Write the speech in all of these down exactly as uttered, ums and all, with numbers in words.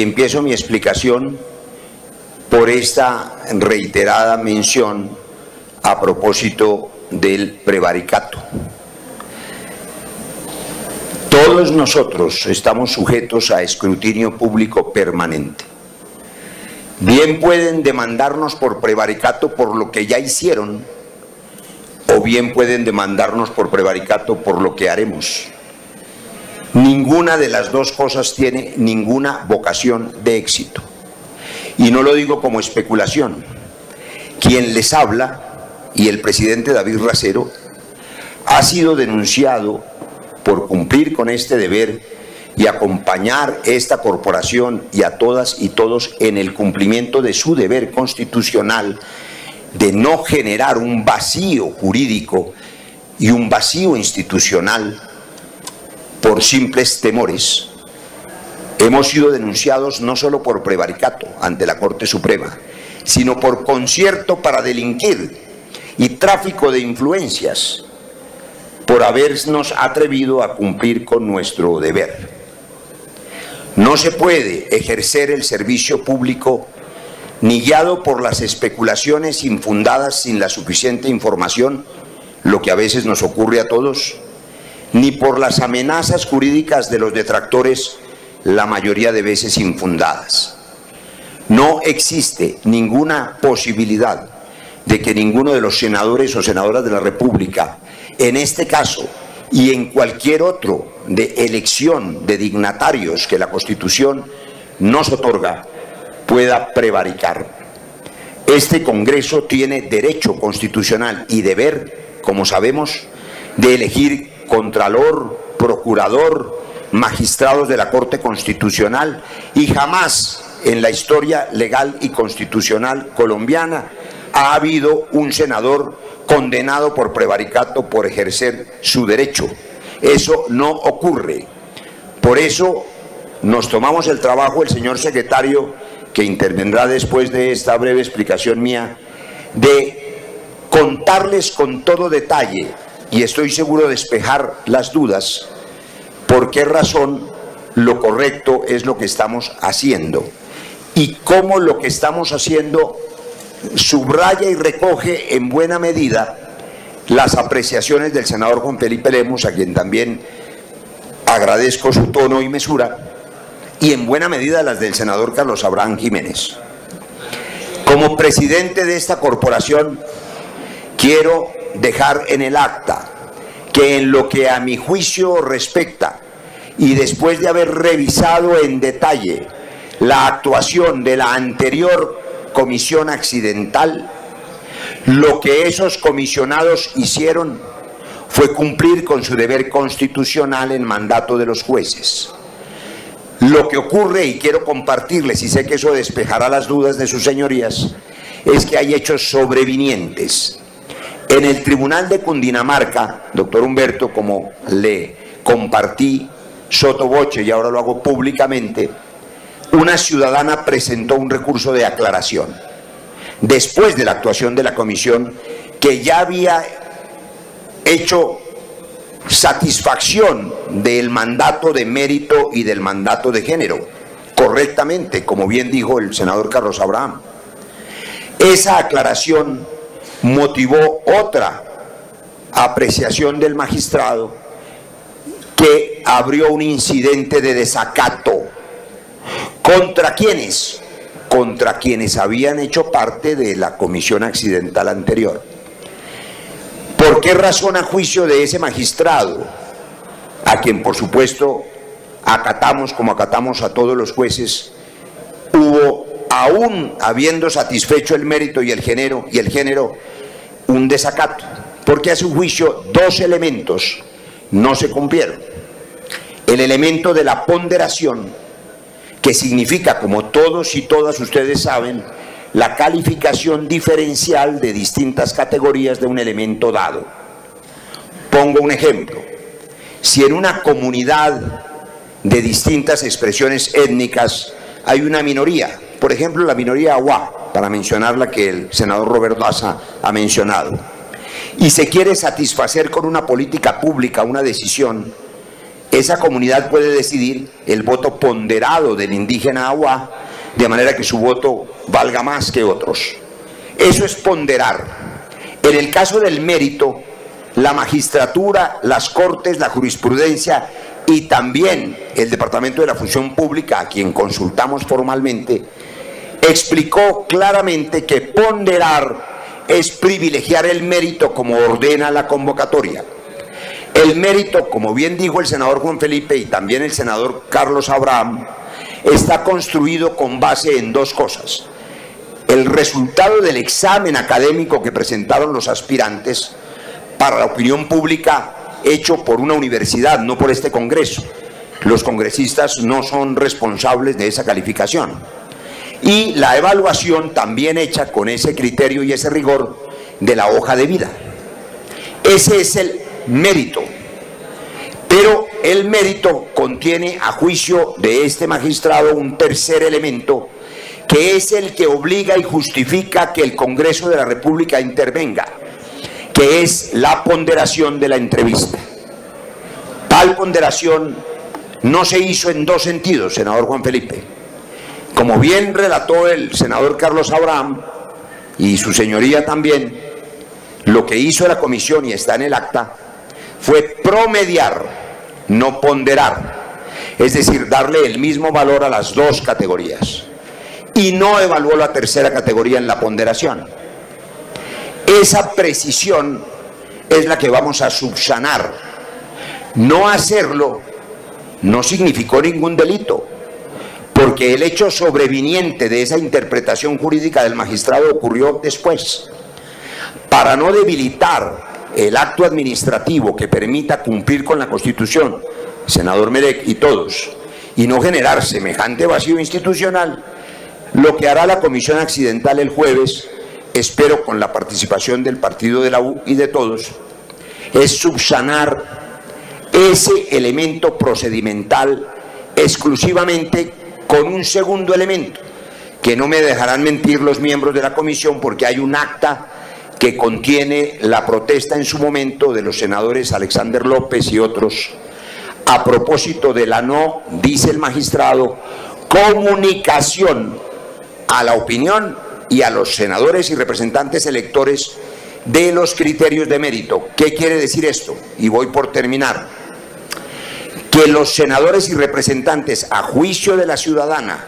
Y empiezo mi explicación por esta reiterada mención a propósito del prevaricato. Todos nosotros estamos sujetos a escrutinio público permanente. Bien pueden demandarnos por prevaricato por lo que ya hicieron, o bien pueden demandarnos por prevaricato por lo que haremos. Ninguna de las dos cosas tiene ninguna vocación de éxito. Y no lo digo como especulación. Quien les habla, y el presidente David Racero, ha sido denunciado por cumplir con este deber y acompañar esta corporación y a todas y todos en el cumplimiento de su deber constitucional de no generar un vacío jurídico y un vacío institucional por simples temores. Hemos sido denunciados no solo por prevaricato ante la Corte Suprema, sino por concierto para delinquir y tráfico de influencias, por habernos atrevido a cumplir con nuestro deber. No se puede ejercer el servicio público ni guiado por las especulaciones infundadas sin la suficiente información, lo que a veces nos ocurre a todos, ni por las amenazas jurídicas de los detractores, la mayoría de veces infundadas. No existe ninguna posibilidad de que ninguno de los senadores o senadoras de la República, en este caso y en cualquier otro de elección de dignatarios que la Constitución nos otorga, pueda prevaricar. Este Congreso tiene derecho constitucional y deber, como sabemos, de elegir contralor, procurador, magistrados de la Corte Constitucional, y jamás en la historia legal y constitucional colombiana ha habido un senador condenado por prevaricato por ejercer su derecho. Eso no ocurre. Por eso nos tomamos el trabajo, el señor secretario, que intervendrá después de esta breve explicación mía, de contarles con todo detalle, y estoy seguro de despejar las dudas, por qué razón lo correcto es lo que estamos haciendo y cómo lo que estamos haciendo subraya y recoge en buena medida las apreciaciones del senador Juan Felipe Lemos, a quien también agradezco su tono y mesura, y en buena medida las del senador Carlos Abraham Jiménez. Como presidente de esta corporación, quiero dejar en el acta que en lo que a mi juicio respecta, y después de haber revisado en detalle la actuación de la anterior comisión accidental, lo que esos comisionados hicieron fue cumplir con su deber constitucional en mandato de los jueces. Lo que ocurre, y quiero compartirles, y sé que eso despejará las dudas de sus señorías, es que hay hechos sobrevinientes. En el Tribunal de Cundinamarca, doctor Humberto, como le compartí sotoboche y ahora lo hago públicamente, una ciudadana presentó un recurso de aclaración después de la actuación de la comisión que ya había hecho satisfacción del mandato de mérito y del mandato de género, correctamente, como bien dijo el senador Carlos Abraham. Esa aclaración motivó otra apreciación del magistrado que abrió un incidente de desacato. ¿Contra quiénes? Contra quienes habían hecho parte de la comisión accidental anterior. ¿Por qué razón, a juicio de ese magistrado, a quien por supuesto acatamos como acatamos a todos los jueces, hubo, aún habiendo satisfecho el mérito y el género, y el género un desacato? Porque a su juicio dos elementos no se cumplieron. El elemento de la ponderación, que significa, como todos y todas ustedes saben, la calificación diferencial de distintas categorías de un elemento dado. Pongo un ejemplo. Si en una comunidad de distintas expresiones étnicas hay una minoría, por ejemplo, la minoría Awá, para mencionar la que el senador Roberto Daza ha mencionado, y se quiere satisfacer con una política pública una decisión, Esa comunidad puede decidir el voto ponderado del indígena Awá, de manera que su voto valga más que otros. Eso es ponderar. En el caso del mérito, la magistratura, las cortes, la jurisprudencia y también el Departamento de la Función Pública, a quien consultamos formalmente, explicó claramente que ponderar es privilegiar el mérito como ordena la convocatoria. El mérito, como bien dijo el senador Juan Felipe y también el senador Carlos Abraham, está construido con base en dos cosas: el resultado del examen académico que presentaron los aspirantes para la opinión pública, hecho por una universidad, no por este Congreso. Los congresistas no son responsables de esa calificación. Y la evaluación también hecha con ese criterio y ese rigor de la hoja de vida. Ese es el mérito. Pero el mérito contiene, a juicio de este magistrado, un tercer elemento, que es el que obliga y justifica que el Congreso de la República intervenga, que es la ponderación de la entrevista. Tal ponderación no se hizo en dos sentidos, senador Juan Felipe. Como bien relató el senador Carlos Abraham y su señoría también, lo que hizo la comisión, y está en el acta, fue promediar, no ponderar. Es decir, darle el mismo valor a las dos categorías. Y no evaluó la tercera categoría en la ponderación. Esa precisión es la que vamos a subsanar. No hacerlo no significó ningún delito, porque el hecho sobreviniente de esa interpretación jurídica del magistrado ocurrió después. Para no debilitar el acto administrativo que permita cumplir con la Constitución, senador Medek y todos, y no generar semejante vacío institucional, lo que hará la comisión accidental el jueves, espero con la participación del partido de la U y de todos, es subsanar ese elemento procedimental exclusivamente con un segundo elemento, que no me dejarán mentir los miembros de la comisión, porque hay un acta que contiene la protesta en su momento de los senadores Alexander López y otros, a propósito de la no, dice el magistrado, comunicación a la opinión y a los senadores y representantes electores de los criterios de mérito. ¿Qué quiere decir esto? Y voy por terminar. Que los senadores y representantes, a juicio de la ciudadana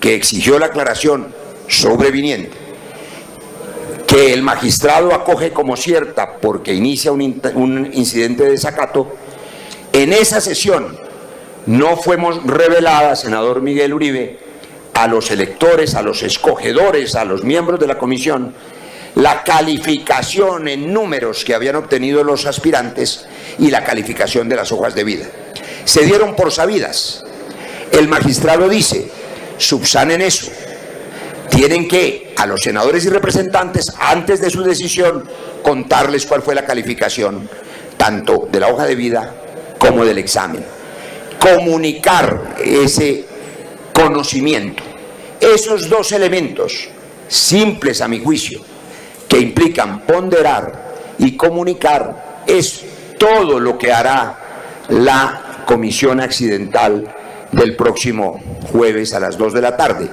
que exigió la aclaración sobreviniente, que el magistrado acoge como cierta porque inicia un, un incidente de desacato, en esa sesión no fuimos revelada, senador Miguel Uribe, a los electores, a los escogedores, a los miembros de la comisión, la calificación en números que habían obtenido los aspirantes y la calificación de las hojas de vida. Se dieron por sabidas. El magistrado dice, subsanen eso. Tienen que, a los senadores y representantes, antes de su decisión, contarles cuál fue la calificación, tanto de la hoja de vida como del examen. Comunicar ese conocimiento. Esos dos elementos, simples a mi juicio, que implican ponderar y comunicar, es todo lo que hará la comisión accidental del próximo jueves a las dos de la tarde.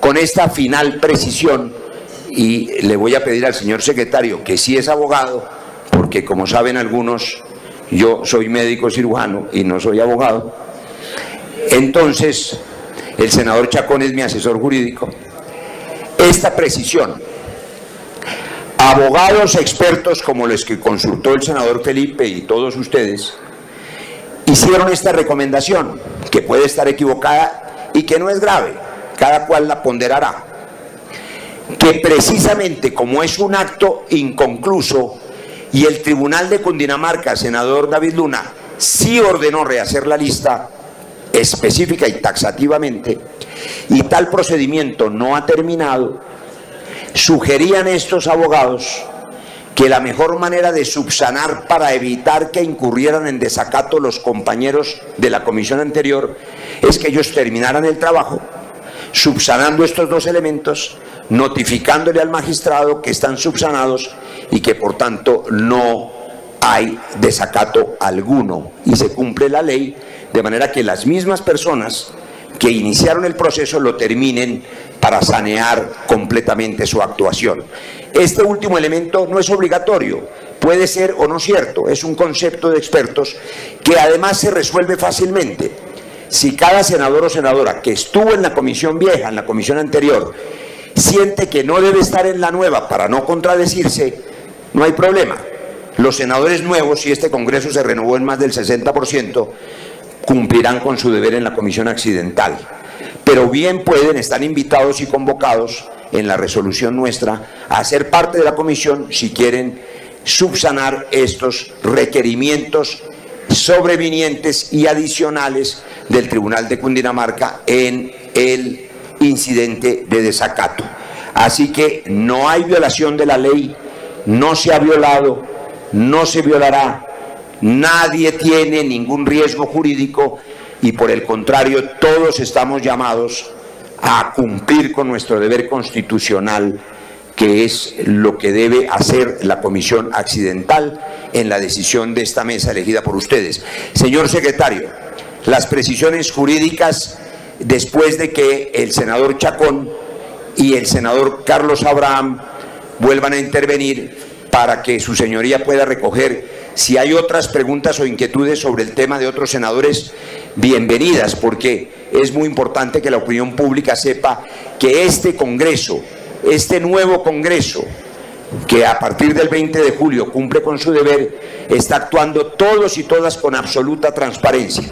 Con esta final precisión, y le voy a pedir al señor secretario, que sí es abogado, porque como saben algunos, yo soy médico cirujano y no soy abogado, entonces el senador Chacón es mi asesor jurídico, esta precisión. Abogados expertos como los que consultó el senador Felipe y todos ustedes hicieron esta recomendación, que puede estar equivocada y que no es grave, cada cual la ponderará, que precisamente como es un acto inconcluso y el Tribunal de Cundinamarca, senador David Luna, sí ordenó rehacer la lista específica y taxativamente, y tal procedimiento no ha terminado, sugerían estos abogados que la mejor manera de subsanar para evitar que incurrieran en desacato los compañeros de la comisión anterior es que ellos terminaran el trabajo subsanando estos dos elementos, notificándole al magistrado que están subsanados y que por tanto no hay desacato alguno y se cumple la ley, de manera que las mismas personas que iniciaron el proceso lo terminen para sanear completamente su actuación. Este último elemento no es obligatorio, puede ser o no cierto, es un concepto de expertos que además se resuelve fácilmente. Si cada senador o senadora que estuvo en la comisión vieja, en la comisión anterior, siente que no debe estar en la nueva para no contradecirse, no hay problema. Los senadores nuevos, si este Congreso se renovó en más del sesenta por ciento, cumplirán con su deber en la comisión accidental, pero bien pueden estar invitados y convocados en la resolución nuestra a ser parte de la comisión si quieren subsanar estos requerimientos sobrevinientes y adicionales del Tribunal de Cundinamarca en el incidente de desacato. Así que no hay violación de la ley, no se ha violado, no se violará, nadie tiene ningún riesgo jurídico y por el contrario todos estamos llamados a cumplir con nuestro deber constitucional, que es lo que debe hacer la comisión accidental en la decisión de esta mesa elegida por ustedes. Señor secretario, las precisiones jurídicas después de que el senador Chacón y el senador Carlos Abraham vuelvan a intervenir, para que su señoría pueda recoger si hay otras preguntas o inquietudes sobre el tema de otros senadores, bienvenidas, porque es muy importante que la opinión pública sepa que este Congreso, este nuevo Congreso, que a partir del veinte de julio cumple con su deber, está actuando todos y todas con absoluta transparencia.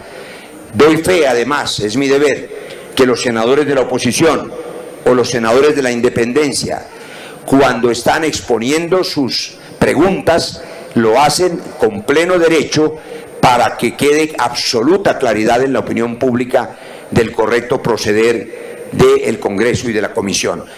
Doy fe, además, es mi deber, que los senadores de la oposición o los senadores de la independencia, cuando están exponiendo sus preguntas, lo hacen con pleno derecho para que quede absoluta claridad en la opinión pública del correcto proceder del Congreso y de la Comisión.